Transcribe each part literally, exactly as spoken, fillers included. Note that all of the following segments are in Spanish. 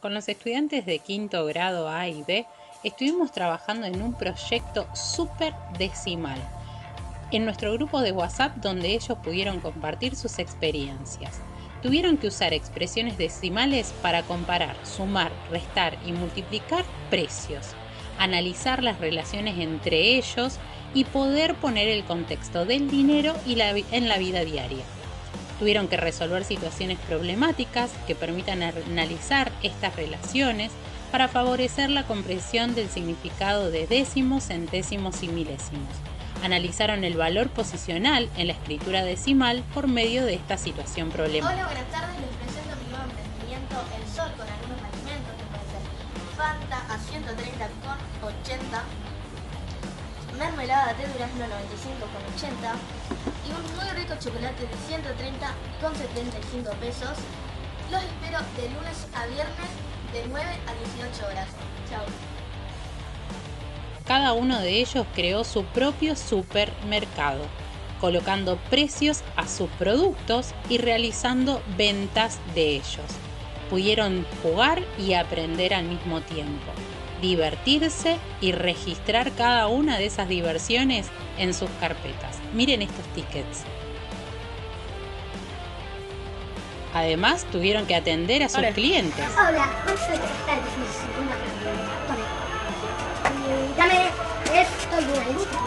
Con los estudiantes de quinto grado A y B estuvimos trabajando en un proyecto súper decimal en nuestro grupo de WhatsApp, donde ellos pudieron compartir sus experiencias. Tuvieron que usar expresiones decimales para comparar, sumar, restar y multiplicar precios, analizar las relaciones entre ellos y poder poner el contexto del dinero y la, en la vida diaria. Tuvieron que resolver situaciones problemáticas que permitan analizar estas relaciones para favorecer la comprensión del significado de décimos, centésimos y milésimos. Analizaron el valor posicional en la escritura decimal por medio de esta situación problemática. Hola, buenas tardes. Les presento mi nuevo emprendimiento, El Sol, con algunos alimentos que pueden ser Fanta a ciento treinta con ochenta, mermelada de durazno noventa y cinco con ochenta y un muy rico chocolate de ciento treinta con setenta y cinco pesos. Los espero de lunes a viernes de nueve a dieciocho horas. Chao. Cada uno de ellos creó su propio supermercado, colocando precios a sus productos y realizando ventas de ellos. Pudieron jugar y aprender al mismo tiempo, divertirse y registrar cada una de esas diversiones en sus carpetas. Miren estos tickets. Además, tuvieron que atender a sus Hola. clientes. Hola, Dame esto y una lista.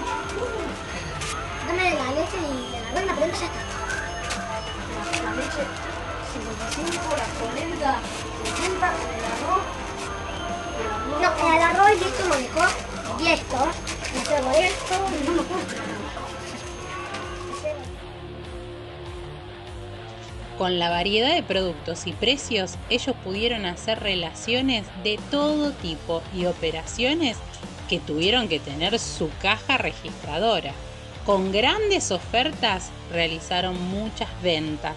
Dame la leche y la goma, pero no sé. La leche, cincuenta y cinco, la polenta, setenta, el arroz. No, el arroz y esto lo dejó. Y esto, y luego esto, y no me gusta. Con la variedad de productos y precios, ellos pudieron hacer relaciones de todo tipo y operaciones que tuvieron que tener su caja registradora. Con grandes ofertas realizaron muchas ventas.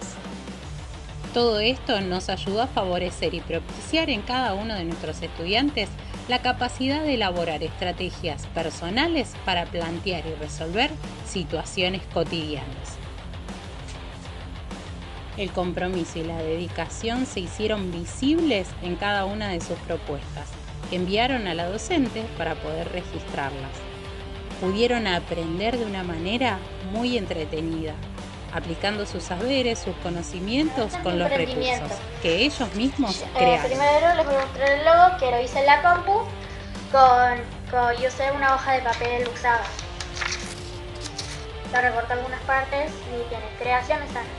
Todo esto nos ayudó a favorecer y propiciar en cada uno de nuestros estudiantes la capacidad de elaborar estrategias personales para plantear y resolver situaciones cotidianas. El compromiso y la dedicación se hicieron visibles en cada una de sus propuestas, que enviaron a la docente para poder registrarlas. Pudieron aprender de una manera muy entretenida, aplicando sus saberes, sus conocimientos con los recursos que ellos mismos crearon. Eh, primero les voy a mostrar el logo que lo hice en la compu, con, con, yo usé una hoja de papel usada. Yo recorté algunas partes y tiene creaciones sanas.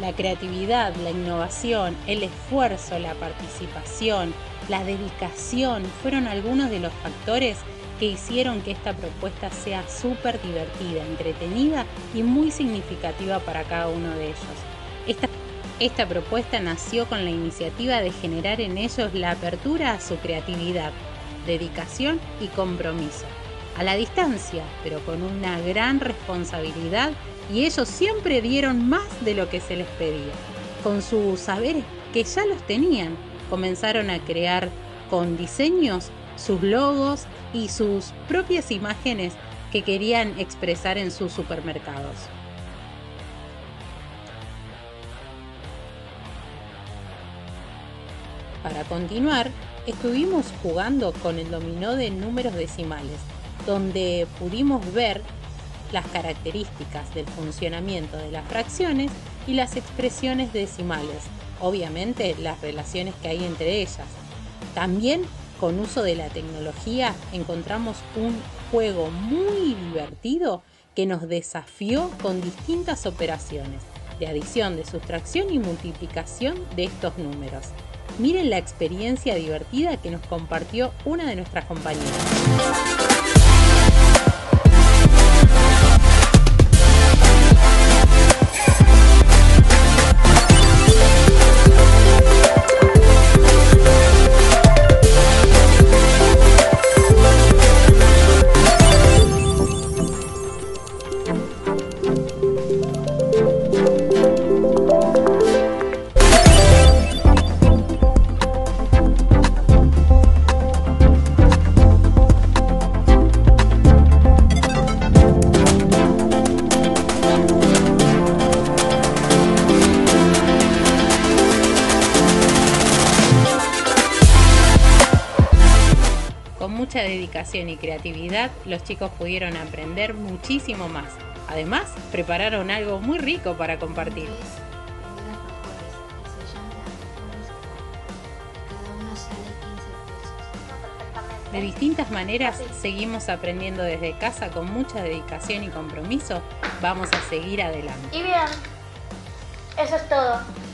La creatividad, la innovación, el esfuerzo, la participación, la dedicación fueron algunos de los factores que hicieron que esta propuesta sea súper divertida, entretenida y muy significativa para cada uno de ellos. Esta, esta propuesta nació con la iniciativa de generar en ellos la apertura a su creatividad, dedicación y compromiso, a la distancia, pero con una gran responsabilidad, y ellos siempre dieron más de lo que se les pedía. Con sus saberes que ya los tenían, comenzaron a crear con diseños sus logos y sus propias imágenes que querían expresar en sus supermercados. Para continuar, estuvimos jugando con el dominó de números decimales, donde pudimos ver las características del funcionamiento de las fracciones y las expresiones decimales, obviamente las relaciones que hay entre ellas. También, con uso de la tecnología, encontramos un juego muy divertido que nos desafió con distintas operaciones de adición, de sustracción y multiplicación de estos números. Miren la experiencia divertida que nos compartió una de nuestras compañeras. mucha dedicación y creatividad, los chicos pudieron aprender muchísimo más. Además, prepararon algo muy rico para compartir. De distintas maneras, seguimos aprendiendo desde casa con mucha dedicación y compromiso. Vamos a seguir adelante. Y bien, eso es todo.